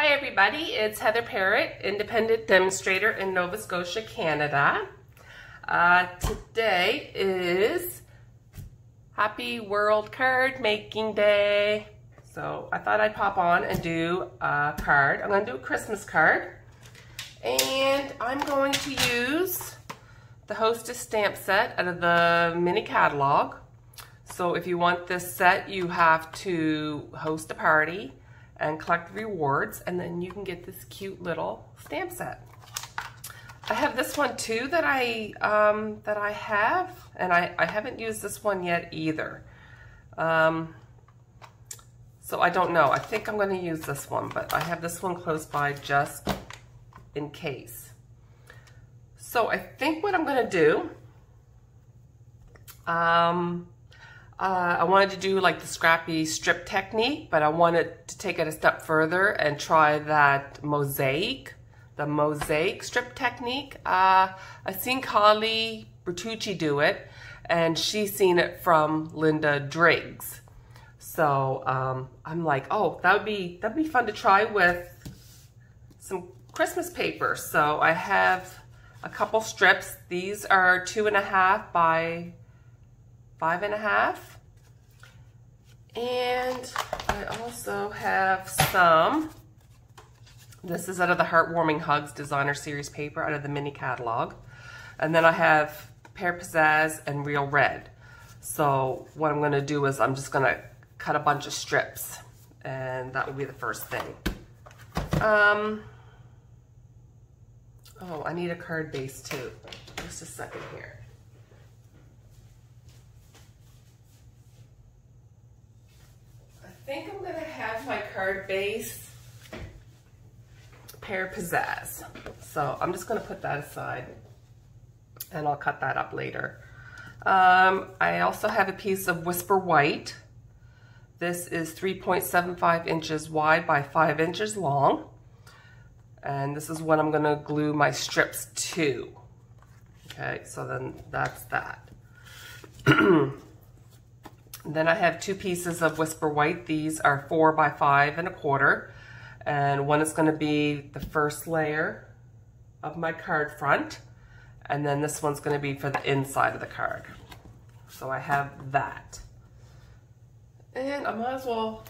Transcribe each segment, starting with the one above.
Hi everybody, it's Heather Parrott, Independent Demonstrator in Nova Scotia, Canada. Today is Happy World Card Making Day. So I thought I'd pop on and do a card. I'm going to do a Christmas card. And I'm going to use the Hostess stamp set out of the mini catalog. So if you want this set, you have to host a party and collect rewards, and then you can get this cute little stamp set. I have this one too that I have, and I haven't used this one yet either. So I don't know. I think I'm going to use this one, but I have this one close by just in case. So I think what I'm going to do, I wanted to do like the scrappy strip technique, but I wanted to take it a step further and try that mosaic, the mosaic strip technique. I've seen Kylie Bertucci do it, and she's seen it from Linda Driggs. So I'm like, oh, that'd be fun to try with some Christmas paper. So I have a couple strips. These are 2.5 by 5.5, and I also have some, this is out of the Heartwarming Hugs Designer Series paper out of the mini catalog, and then I have Pear Pizzazz and Real Red. So what I'm going to do is I'm just going to cut a bunch of strips, and that will be the first thing. Oh, I need a card base too, just a second here. I think I'm going to have my card base Pear Pizzazz. So I'm just going to put that aside, and I'll cut that up later. I also have a piece of Whisper White. This is 3.75 inches wide by 5 inches long. And this is what I'm going to glue my strips to. Okay, so then that's that. Then I have two pieces of Whisper White. These are 4 by 5.25, and one is going to be the first layer of my card front, and then this one's going to be for the inside of the card. So I have that, and I might as well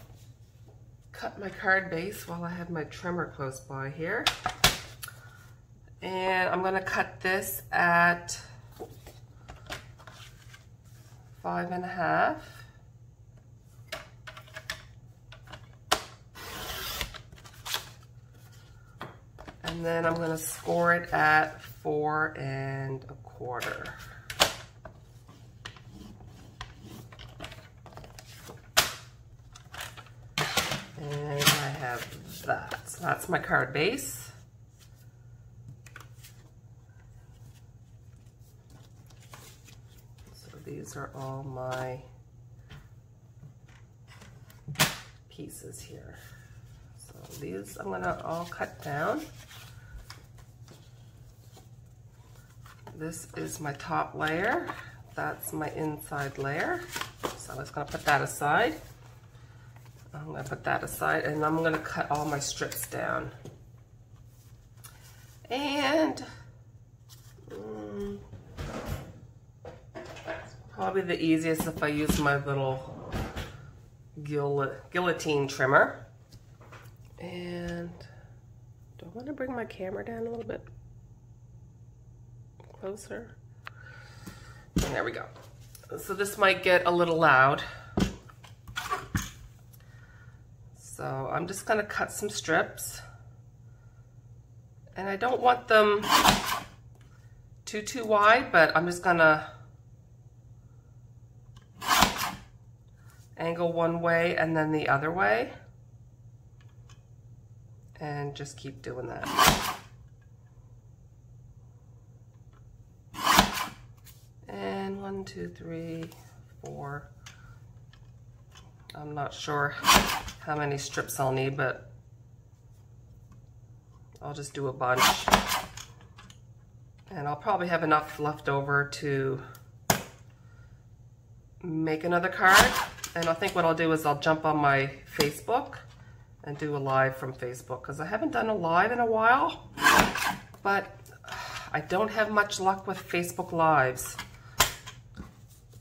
cut my card base while I have my trimmer close by here. And I'm going to cut this at 5.5. And then I'm going to score it at 4.25. And I have that. So that's my card base. So these are all my pieces here. So these I'm going to all cut down. This is my top layer. That's my inside layer. So I'm just going to put that aside. I'm going to put that aside, and I'm going to cut all my strips down. And it's probably the easiest if I use my little guillotine trimmer. And do I want to bring my camera down a little bit? Closer. And there we go. So this might get a little loud. So I'm just going to cut some strips. And I don't want them too wide, but I'm just going to angle one way and then the other way. And just keep doing that. And 1, 2, 3, 4. I'm not sure how many strips I'll need, but I'll just do a bunch. And I'll probably have enough left over to make another card. And I think what I'll do is I'll jump on my Facebook and do a live from Facebook, because I haven't done a live in a while, but I don't have much luck with Facebook Lives.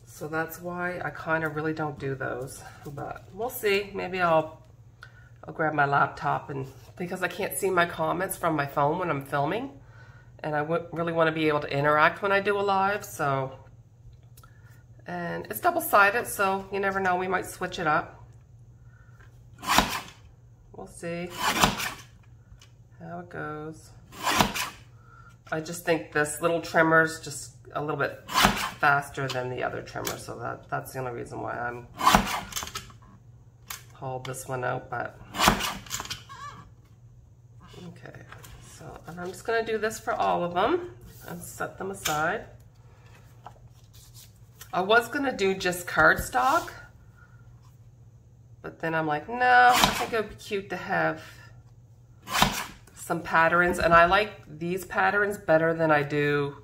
So that's why I kind of really don't do those, but we'll see. Maybe I'll grab my laptop, and because I can't see my comments from my phone when I'm filming, and I really want to be able to interact when I do a live, so. And it's double-sided, so you never know, we might switch it up. We'll see how it goes. I just think this little trimmer's just a little bit faster than the other trimmer, so that's the only reason why I'm hauled this one out, but okay. So, and I'm just gonna do this for all of them and set them aside. I was gonna do just cardstock, but then I'm like, no, I think it would be cute to have some patterns, and I like these patterns better than I do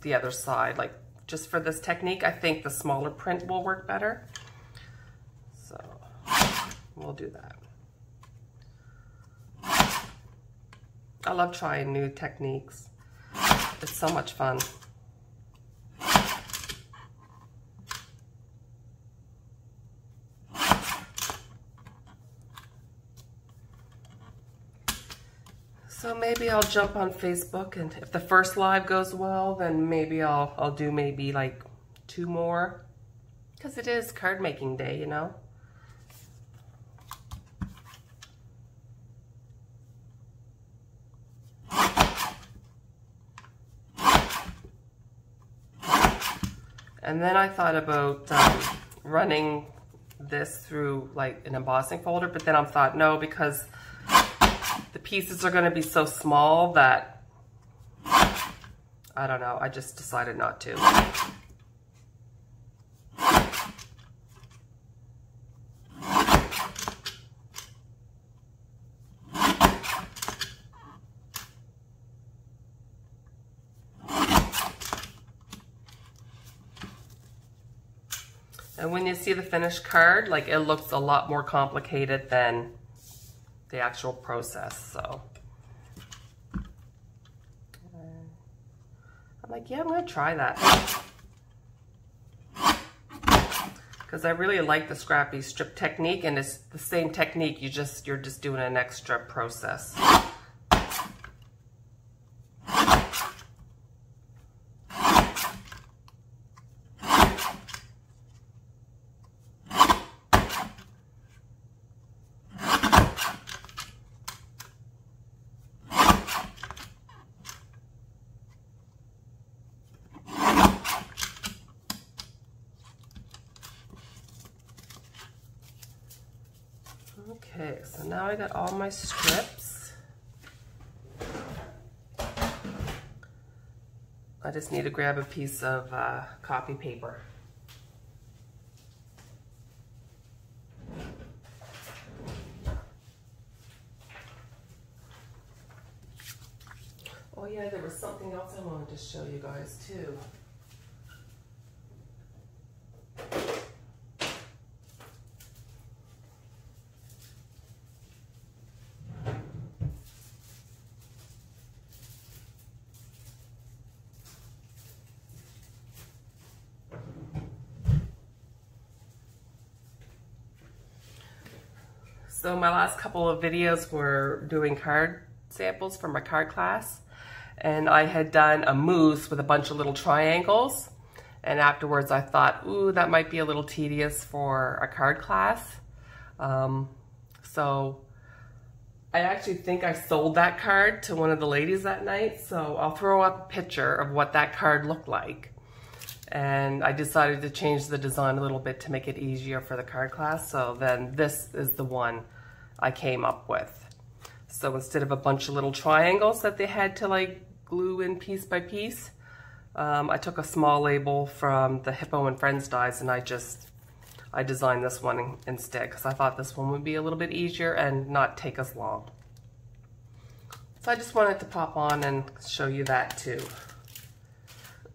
the other side. Like, just for this technique, I think the smaller print will work better. So we'll do that. I love trying new techniques. It's so much fun. So maybe I'll jump on Facebook, and if the first live goes well, then maybe I'll do maybe like 2 more, because it is card making day, you know. And then I thought about running this through like an embossing folder, but then I thought no, because the pieces are going to be so small that, I don't know, I just decided not to. And when you see the finished card, like, it looks a lot more complicated than the actual process, so. I'm like, yeah, I'm gonna try that. Because I really like the scrappy strip technique, and it's the same technique, you're just doing an extra process. Okay, so now I got all my strips. I just need to grab a piece of copy paper. Oh yeah, there was something else I wanted to show you guys too. So my last couple of videos were doing card samples for my card class, and I had done a moose with a bunch of little triangles, and afterwards I thought, ooh, that might be a little tedious for a card class. So I actually think I sold that card to one of the ladies that night, so I'll throw up a picture of what that card looked like. And I decided to change the design a little bit to make it easier for the card class. So then this is the one I came up with. So instead of a bunch of little triangles that they had to like glue in piece by piece, I took a small label from the Hippo and Friends dies, and I designed this one instead, because I thought this one would be a little bit easier and not take as long. So I just wanted to pop on and show you that too.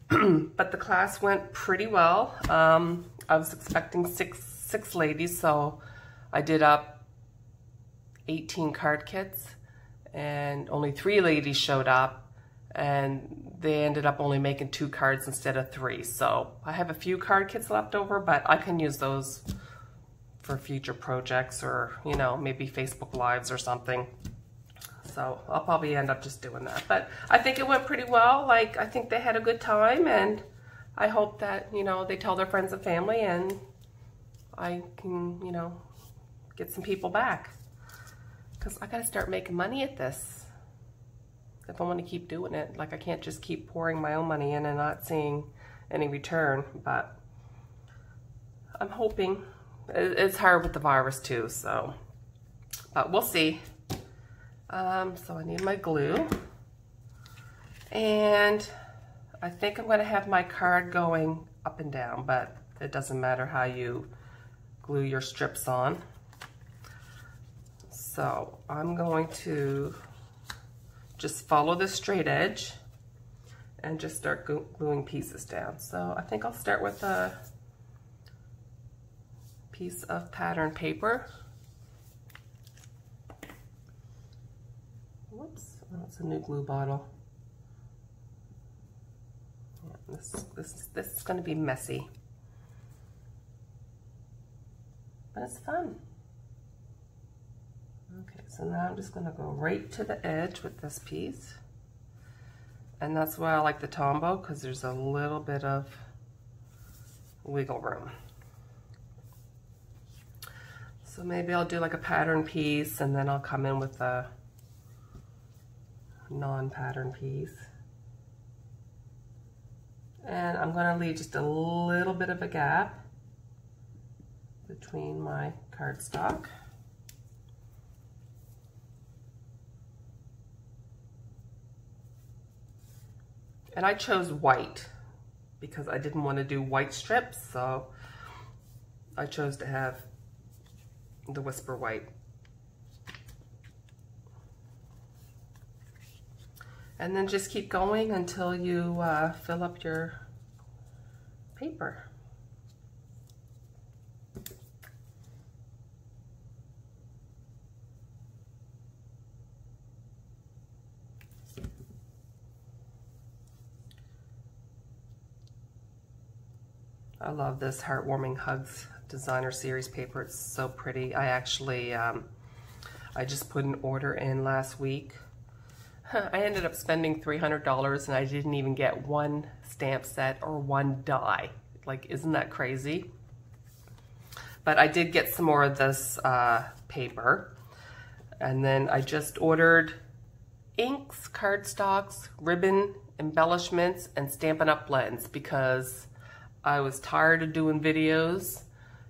But the class went pretty well. I was expecting six ladies, so I did up 18 card kits, and only 3 ladies showed up, and they ended up only making 2 cards instead of 3. So I have a few card kits left over, but I can use those for future projects or, you know, maybe Facebook Lives or something. So I'll probably end up just doing that. But I think it went pretty well. Like, I think they had a good time, and I hope that, you know, they tell their friends and family, and I can, you know, get some people back. Because I gotta start making money at this if I want to keep doing it. Like, I can't just keep pouring my own money in and not seeing any return. But I'm hoping. It's hard with the virus too, so. But we'll see. So I need my glue. And I think I'm going to have my card going up and down, but it doesn't matter how you glue your strips on. So I'm going to just follow this straight edge and just start gluing pieces down. So I think I'll start with a piece of pattern paper. Whoops, that's a new glue bottle. Yeah, this is going to be messy, but it's fun. Okay, so now I'm just going to go right to the edge with this piece. And that's why I like the Tombow, because there's a little bit of wiggle room. So maybe I'll do like a pattern piece, and then I'll come in with a non-pattern piece. And I'm going to leave just a little bit of a gap between my cardstock. And I chose white because I didn't want to do white strips, so I chose to have the Whisper White. And then just keep going until you fill up your paper. I love this Heartwarming Hugs designer series paper. It's so pretty. I actually, I just put an order in last week. I ended up spending $300, and I didn't even get one stamp set or one die. Like, isn't that crazy? But I did get some more of this paper. And then I just ordered inks, cardstocks, ribbon, embellishments, and Stampin' Up! Blends, because I was tired of doing videos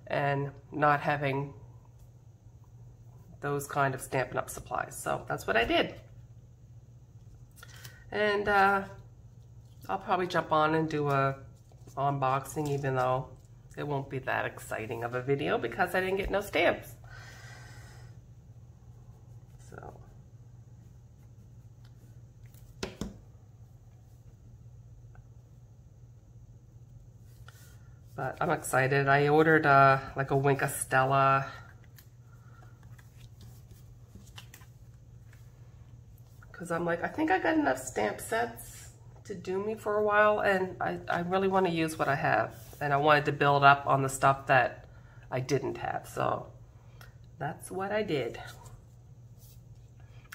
and not having those kind of Stampin' Up! Supplies. So that's what I did. And I'll probably jump on and do a unboxing, even though it won't be that exciting of a video because I didn't get no stamps. So. But I'm excited. I ordered like a Wink of Stella. Because I'm like, I think I got enough stamp sets to do me for a while, and I really want to use what I have. And I wanted to build up on the stuff that I didn't have. So that's what I did.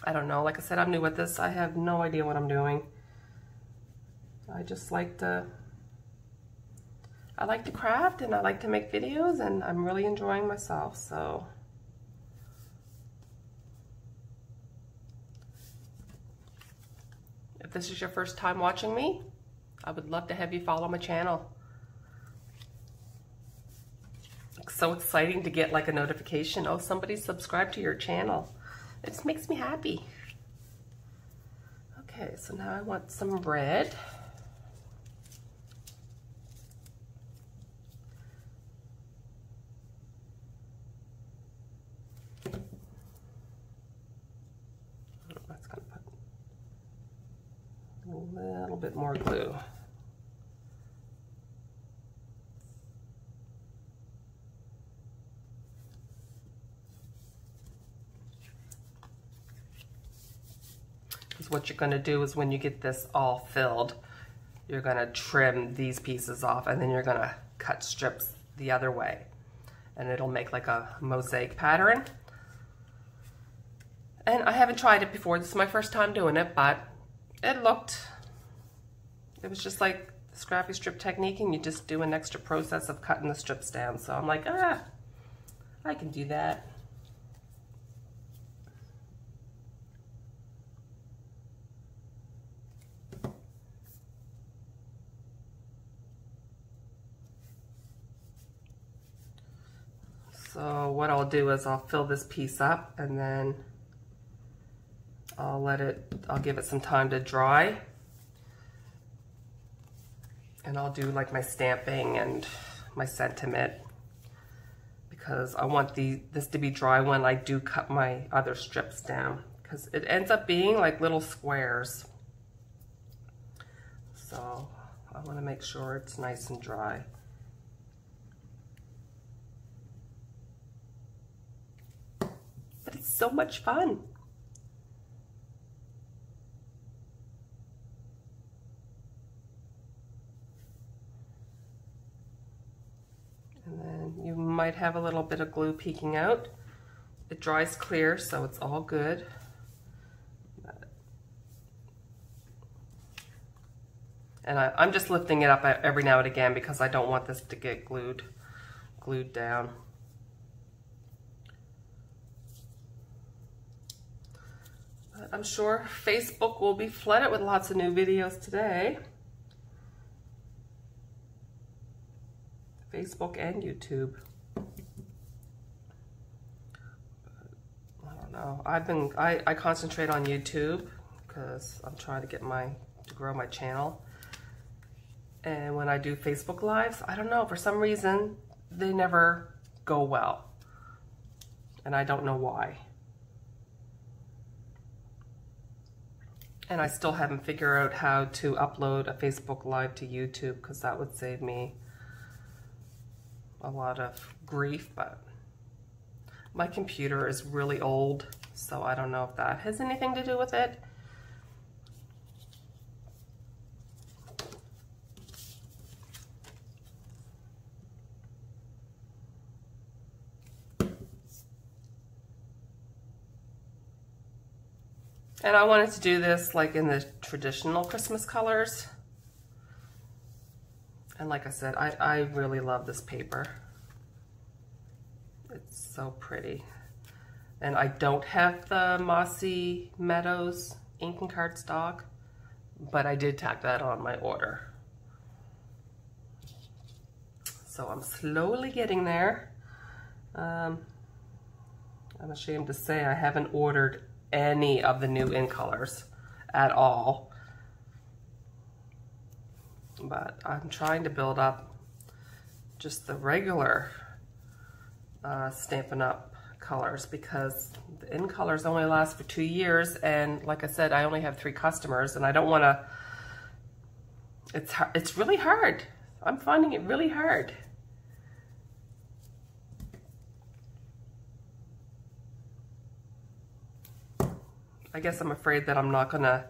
I don't know. Like I said, I'm new at this. I have no idea what I'm doing. I just like to... I like to craft, and I like to make videos, and I'm really enjoying myself, so. If this is your first time watching me, I would love to have you follow my channel. It's so exciting to get like a notification, oh, somebody subscribed to your channel. It just makes me happy. Okay, so now I want some red. A little bit more glue. what you're going to do is when you get this all filled, you're going to trim these pieces off, and then you're going to cut strips the other way, and it'll make like a mosaic pattern. And I haven't tried it before. This is my first time doing it, but it was just like the scrappy strip technique, and you just do an extra process of cutting the strips down. So I'm like, I can do that. So what I'll do is I'll fill this piece up, and then I'll give it some time to dry, and I'll do like my stamping and my sentiment, because I want this to be dry when I do cut my other strips down, because it ends up being like little squares. So I want to make sure it's nice and dry. But it's so much fun. And then you might have a little bit of glue peeking out. It dries clear, so it's all good. And I'm just lifting it up every now and again, because I don't want this to get glued down. I'm sure Facebook will be flooded with lots of new videos today. Facebook and YouTube. I don't know. I concentrate on YouTube because I'm trying to grow my channel. And when I do Facebook Lives, I don't know, for some reason they never go well. And I don't know why. And I still haven't figured out how to upload a Facebook Live to YouTube, because that would save me a lot of grief. But my computer is really old, so I don't know if that has anything to do with it. And I wanted to do this like in the traditional Christmas colors. And like I said, I really love this paper. It's so pretty. And I don't have the Mossy Meadows ink and cardstock, but I did tack that on my order. So I'm slowly getting there. I'm ashamed to say I haven't ordered any of the new ink colors at all, but I'm trying to build up just the regular Stampin' Up! Colors, because the ink colors only last for 2 years, and like I said, I only have 3 customers, and I don't want to. It's really hard. I'm finding it really hard. I guess I'm afraid that I'm not gonna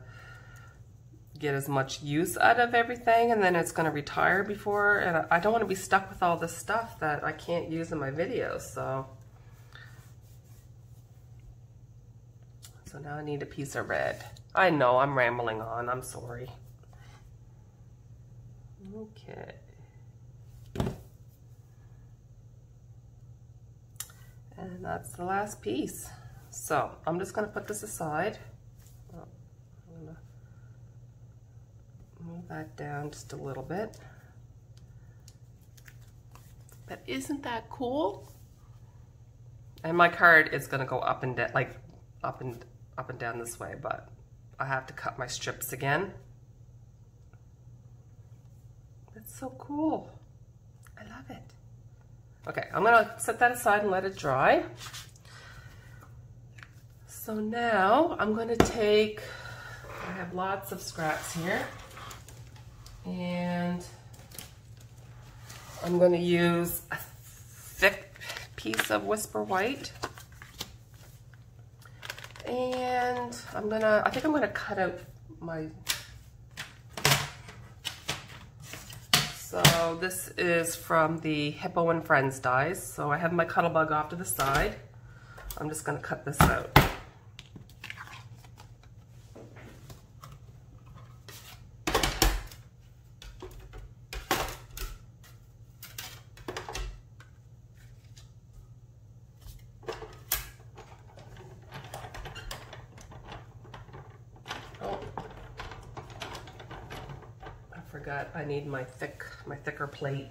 get as much use out of everything, and then it's gonna retire before, and I don't wanna be stuck with all this stuff that I can't use in my videos, so now I need a piece of red. I know, I'm rambling on, I'm sorry. Okay. And that's the last piece. So I'm just going to put this aside. I'm going to move that down just a little bit. But isn't that cool? And my card is going to go up and down, like up and down this way. But I have to cut my strips again. That's so cool. I love it. Okay, I'm going to set that aside and let it dry. So now I'm going to I have lots of scraps here, and I'm going to use a thick piece of Whisper White, And I think I'm gonna cut out my, so this is from the Hippo and Friends dies. So I have my Cuddlebug off to the side. I'm just gonna cut this out. I need my thicker plate.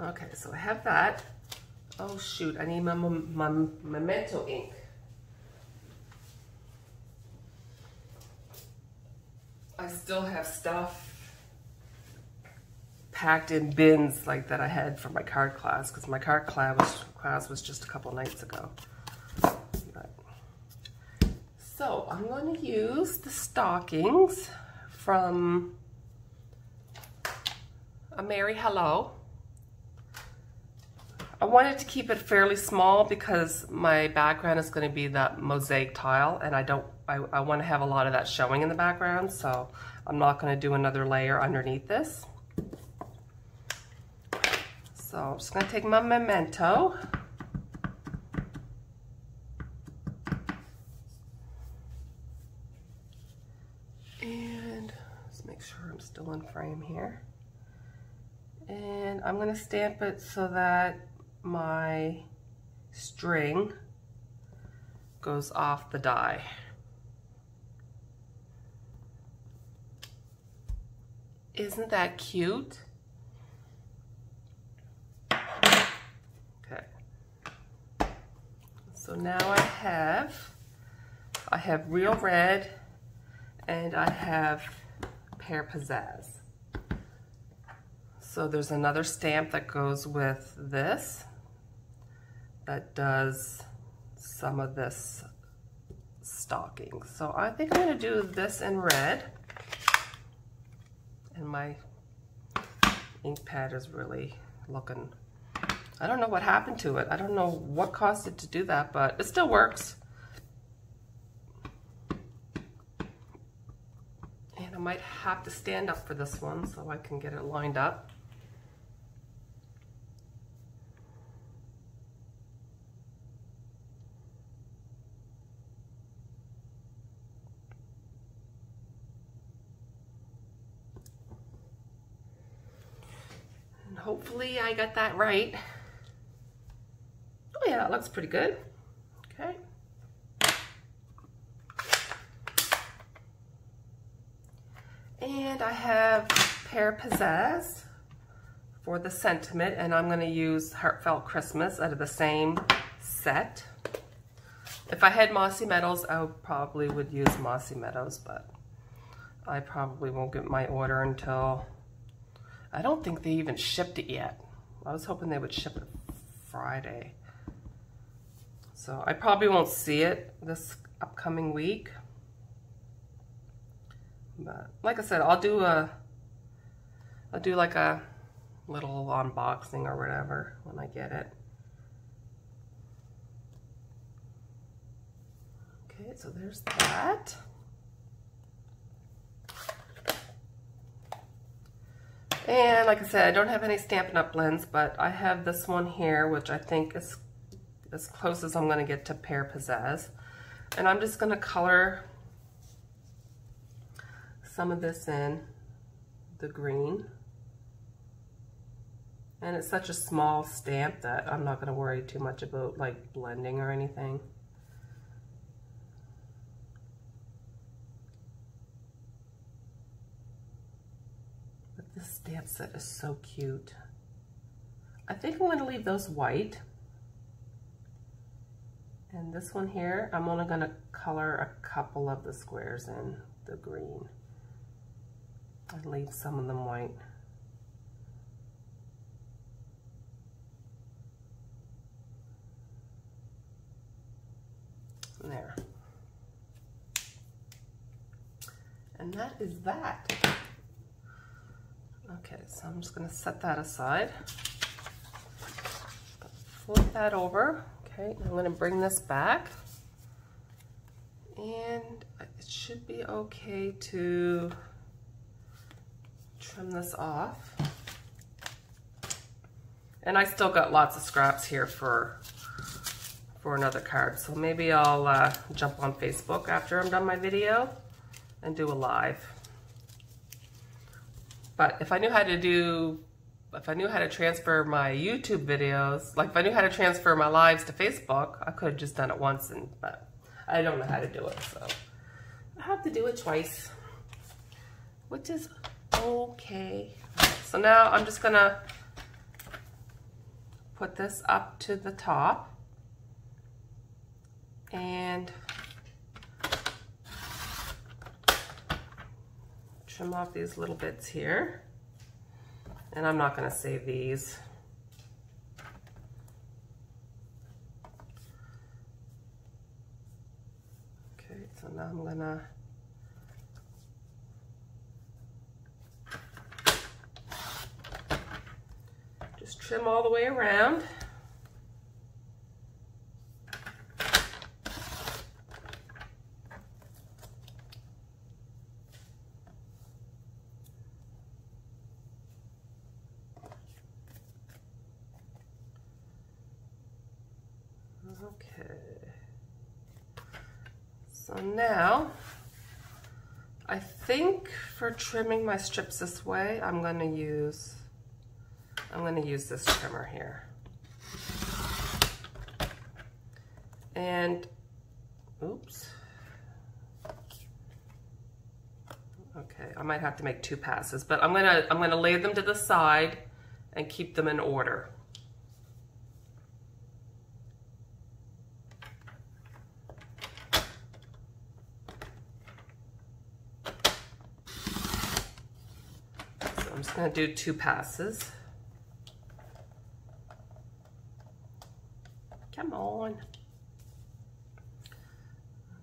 Okay, so I have that. Oh shoot, I need my Memento ink. Still have stuff packed in bins like that I had for my card class, because my card class was just a couple nights ago. But, so I'm going to use the stockings from A Merry Hello. I wanted to keep it fairly small because my background is going to be that mosaic tile, and I want to have a lot of that showing in the background, so I'm not going to do another layer underneath this. So I'm just going to take my Memento. And let's make sure I'm still in frame here. And I'm going to stamp it so that my string goes off the die. Isn't that cute? Okay. So now I have Real Red and I have Pear Pizzazz. So there's another stamp that goes with this that does some of this stocking. So I think I'm going to do this in red. And my ink pad is really looking, I don't know what happened to it. I don't know what caused it to do that, but it still works. And I might have to stand up for this one so I can get it lined up. Hopefully I got that right. Oh yeah, that looks pretty good. Okay. And I have Pear Pizzazz for the sentiment, and I'm gonna use Heartfelt Christmas out of the same set. If I had Mossy Meadows, I probably would use Mossy Meadows, but I probably won't get my order until, I don't think they even shipped it yet. I was hoping they would ship it Friday. So I probably won't see it this upcoming week. But like I said, I'll do like a little unboxing or whatever when I get it. Okay, so there's that. And like I said, I don't have any Stampin' Up! Blends, but I have this one here, which I think is as close as I'm going to get to Pear Pizzazz. And I'm just going to color some of this in the green. And it's such a small stamp that I'm not going to worry too much about like blending or anything. This stamp set is so cute. I think I'm going to leave those white. And this one here, I'm only going to color a couple of the squares in the green. I'd leave some of them white. And that is that. Okay, so I'm just going to set that aside. Flip that over. Okay, I'm going to bring this back. And it should be okay to trim this off. And I still got lots of scraps here for another card, so maybe I'll jump on Facebook after I'm done my video and do a live. But if I knew how to transfer my YouTube videos, like if I knew how to transfer my lives to Facebook, I could have just done it once, but I don't know how to do it, so I have to do it twice, which is okay. So now I'm just gonna put this up to the top and trim off these little bits here. And I'm not going to save these. Okay, so now I'm going to just trim all the way around. Now, I think for trimming my strips this way, I'm going to use this trimmer here. And, oops. Okay, I might have to make two passes, but I'm gonna lay them to the side and keep them in order. I'm gonna do two passes. Come on.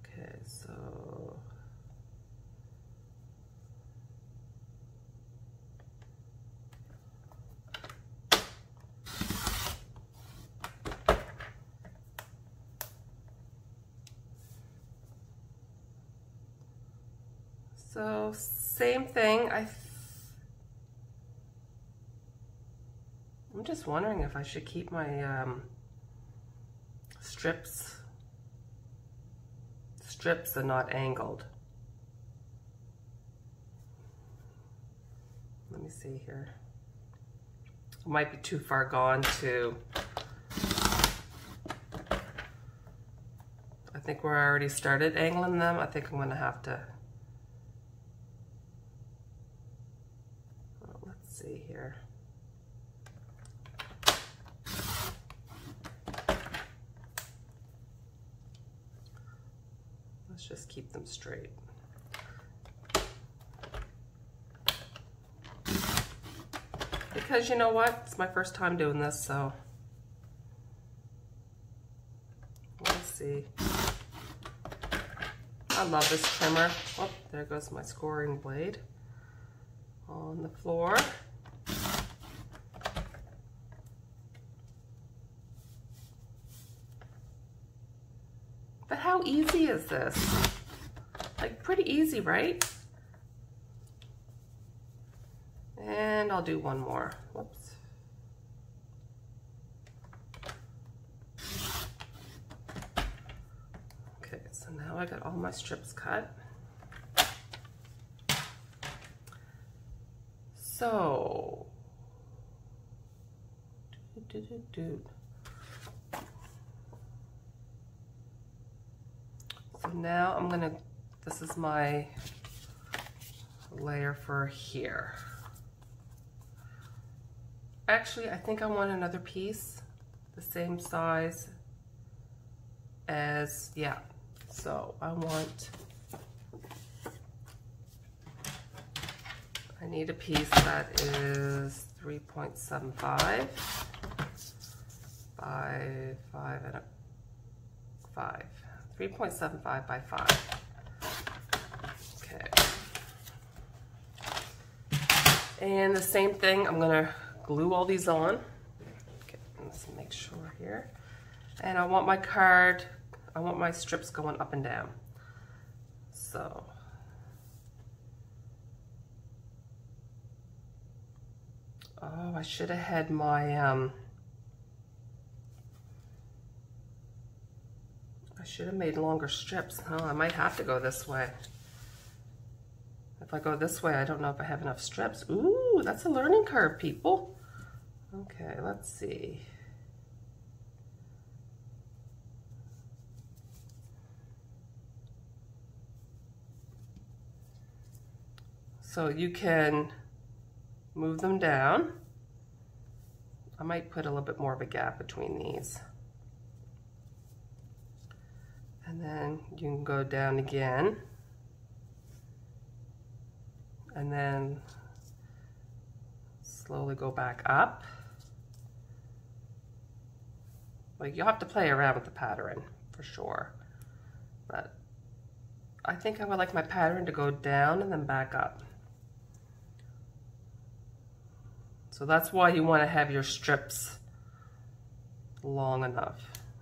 Okay, so same thing. I'm just wondering if I should keep my strips and not angled. Let me see here. It might be too far gone to, I think we're already started angling them. I think I'm gonna have to, well, let's see here. Let's just keep them straight. Because you know what? It's my first time doing this, so let's see. I love this trimmer. Oh, there goes my scoring blade on the floor. How easy is this? Like pretty easy, right? And I'll do one more. Whoops. Okay, so now I got all my strips cut. So, now I'm gonna, this is my layer for here. Actually, I think I want another piece the same size as, yeah. So I need a piece that is 3.75 by 5.75 by 5. Okay. And the same thing, I'm gonna glue all these on. Okay, let's make sure here. And I want my card, I want my strips going up and down. So. Oh, I should have had my, I should have made longer strips. Oh, I might have to go this way. If I go this way, I don't know if I have enough strips. Ooh, that's a learning curve, people. Okay, let's see. So you can move them down. I might put a little bit more of a gap between these. And then you can go down again. And then slowly go back up. Like, you'll have to play around with the pattern for sure. But I think I would like my pattern to go down and then back up. So that's why you want to have your strips long enough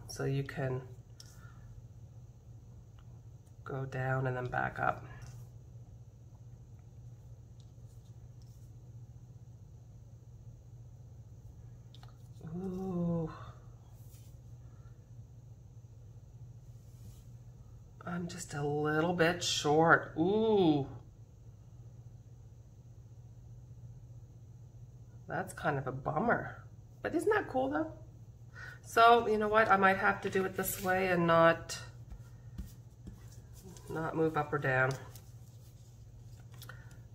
so you can go down and then back up. Ooh. I'm just a little bit short. Ooh. That's kind of a bummer, but isn't that cool though? So you know what? I might have to do it this way and not move up or down.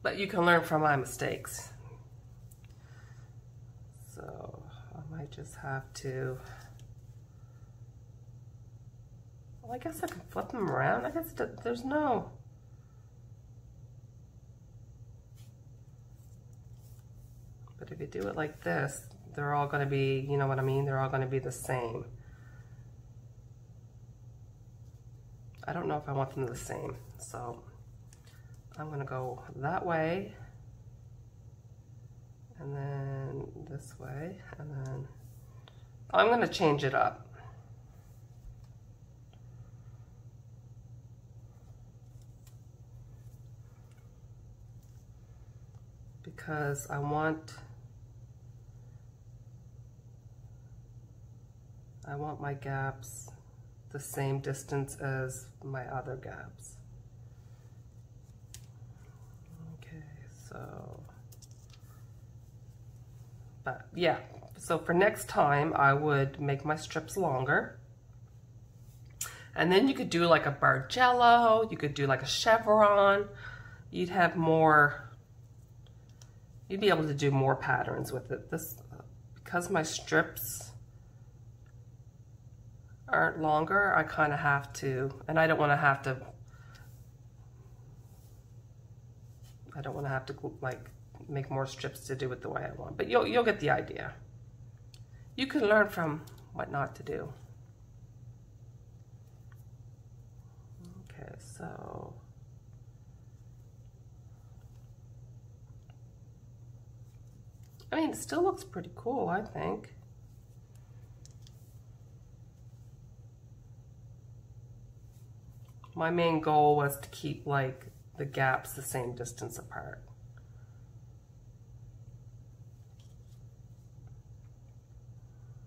But you can learn from my mistakes. So I might just have to, well, I guess I can flip them around. I guess there's no. But if you do it like this, they're all going to be, you know what I mean? They're all going to be the same. I don't know if I want them the same. So I'm going to go that way. And then this way. And then I'm going to change it up. Because I want, my gaps the same distance as my other gaps. Okay, so, but yeah, so for next time I would make my strips longer. And then you could do like a Bargello, you could do like a chevron, you'd have more, you'd be able to do more patterns with it. This, because my strips aren't longer, I kind of have to, and I don't want to have to, like make more strips to do it the way I want, but you'll get the idea. You can learn from what not to do. Okay, so I mean, it still looks pretty cool, I think. My main goal was to keep like the gaps the same distance apart.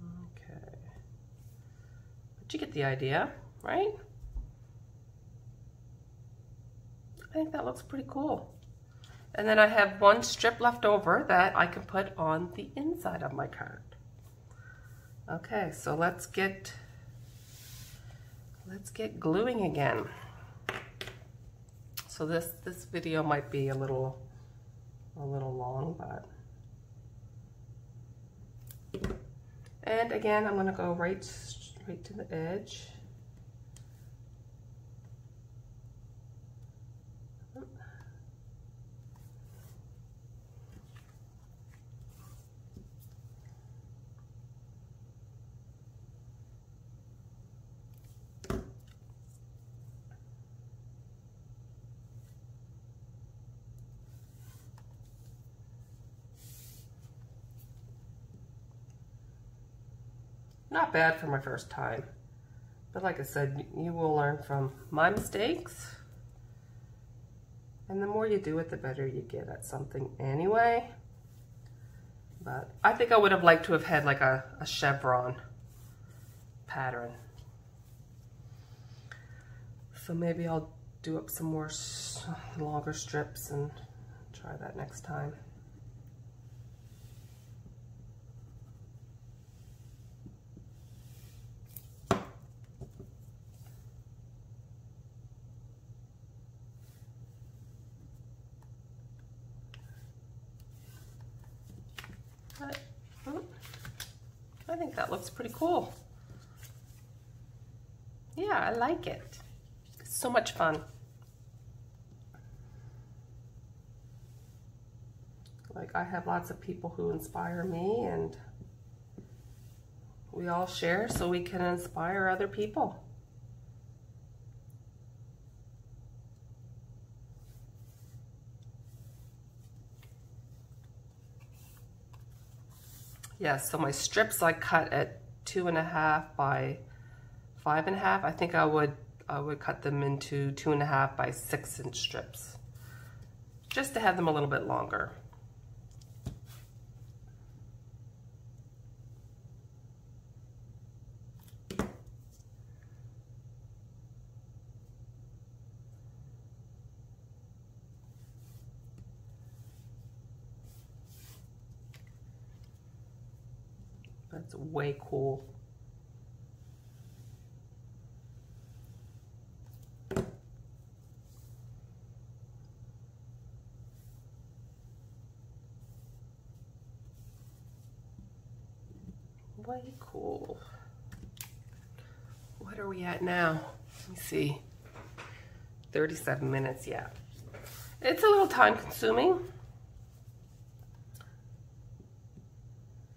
Okay. But you get the idea, right? I think that looks pretty cool. And then I have one strip left over that I can put on the inside of my card. Okay, so let's get gluing again. So this video might be a little long, but, and again I'm going to go straight to the edge. Not bad for my first time. But like I said, you will learn from my mistakes. And the more you do it, the better you get at something anyway. But I think I would have liked to have had like a chevron pattern. So maybe I'll do up some more longer strips and try that next time. I think that looks pretty cool. Yeah, I like it. It's so much fun. Like, I have lots of people who inspire me, and we all share so we can inspire other people. Yeah, so my strips I cut at 2.5 by 5.5. I think I would cut them into 2.5 by 6 inch strips, just to have them a little bit longer. That's way cool. Way cool. What are we at now? Let me see. 37 minutes, yeah. It's a little time consuming.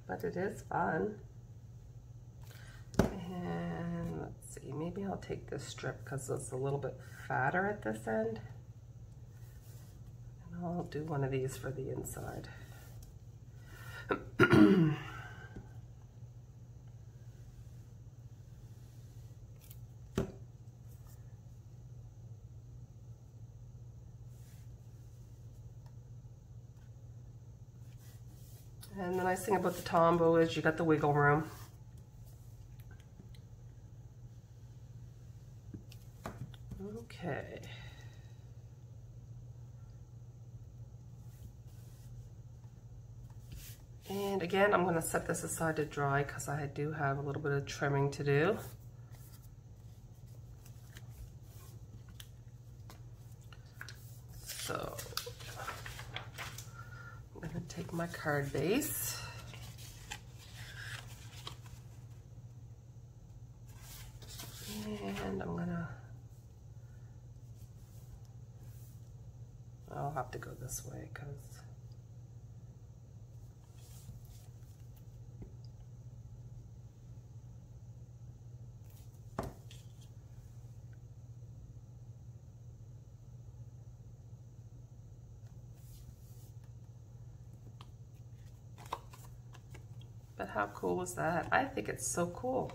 But it is fun. And let's see, maybe I'll take this strip because it's a little bit fatter at this end. And I'll do one of these for the inside. And the nice thing about the Tombow is you got the wiggle room. Okay. And again, I'm going to set this aside to dry because I do have a little bit of trimming to do. So take my card base. And I'm gonna, I'll have to go this way because how cool was that? I think it's so cool.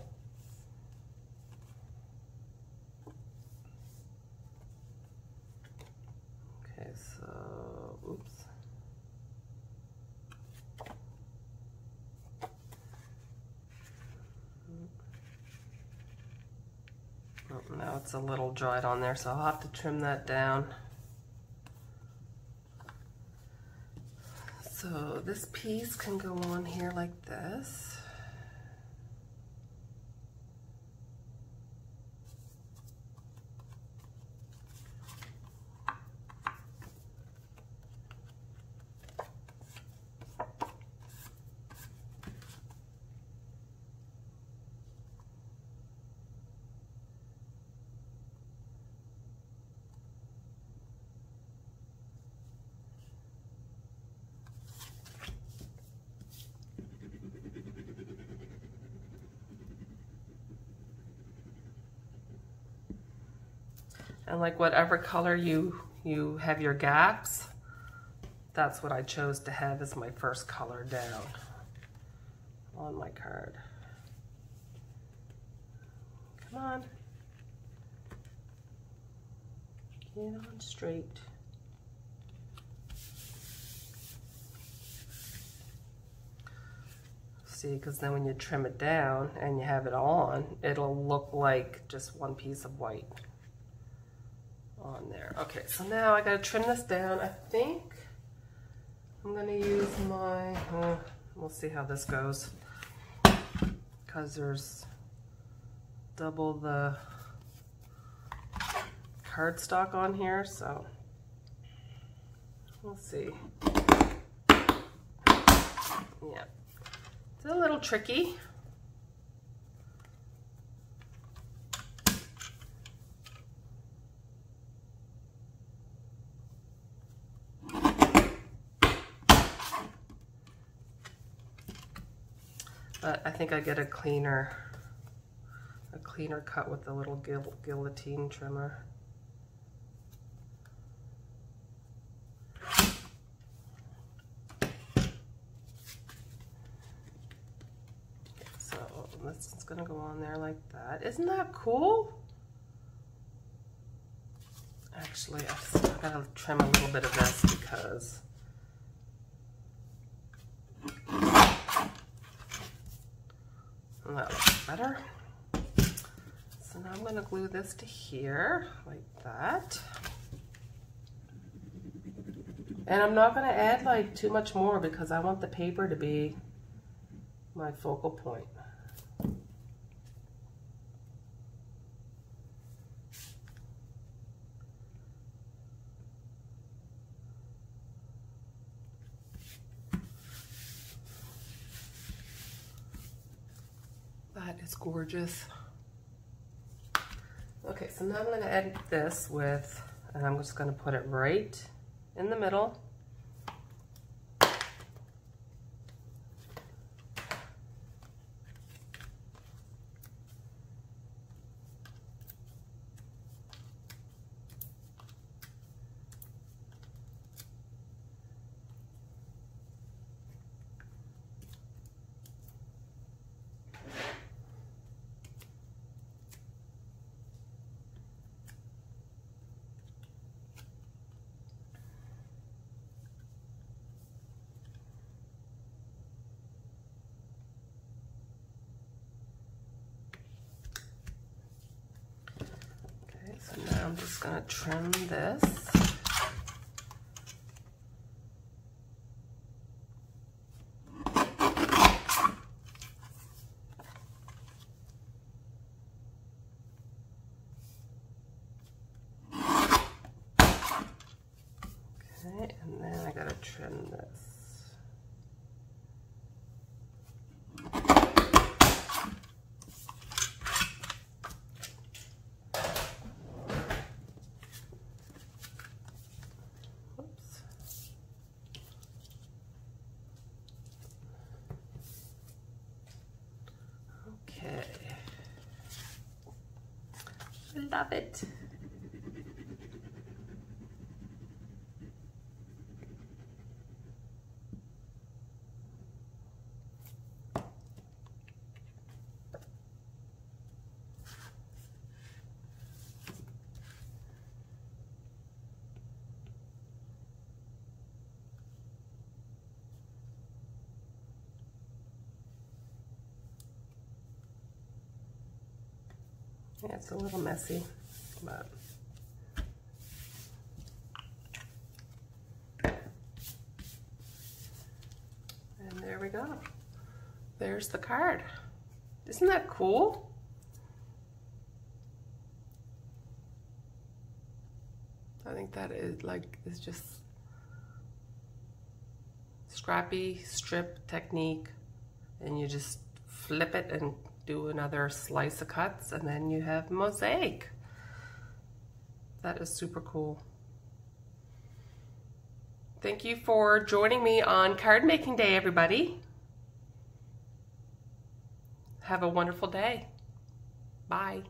Okay, so, oops. Oh, now it's a little dried on there, so I'll have to trim that down. So this piece can go on here like this. And like whatever color you have your gaps, that's what I chose to have as my first color down on my card. Come on. Get on straight. See, because then when you trim it down and you have it on, it'll look like just one piece of white on there. Okay, so now I gotta trim this down. I think I'm gonna use my, we'll see how this goes, because there's double the cardstock on here, so we'll see. Yeah, it's a little tricky. But I think I get a cleaner cut with the little guillotine trimmer. So this is gonna go on there like that. Isn't that cool? Actually, I gotta trim a little bit of this because that looks better. So now I'm going to glue this to here like that, and I'm not going to add like too much more because I want the paper to be my focal point. It's gorgeous. Okay, so now I'm going to add this with, and I'm just going to put it right in the middle. I'm just going to trim this. Okay, and then I got to trim this. Love it. Yeah, it's a little messy, but and there we go. There's the card. Isn't that cool? I think that is like, it's just scrappy strip technique, and you just flip it and do another slice of cuts, and then you have mosaic. That is super cool. Thank you for joining me on card making day, everybody. Have a wonderful day. Bye.